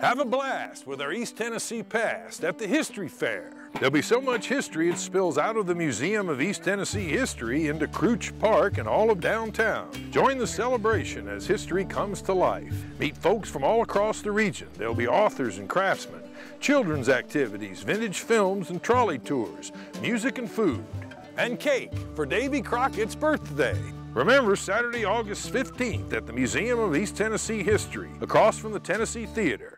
Have a blast with our East Tennessee past at the History Fair. There'll be so much history it spills out of the Museum of East Tennessee History into Crouch Park and all of downtown. Join the celebration as history comes to life. Meet folks from all across the region. There'll be authors and craftsmen, children's activities, vintage films and trolley tours, music and food, and cake for Davy Crockett's birthday. Remember, Saturday, August 15th at the Museum of East Tennessee History, across from the Tennessee Theater.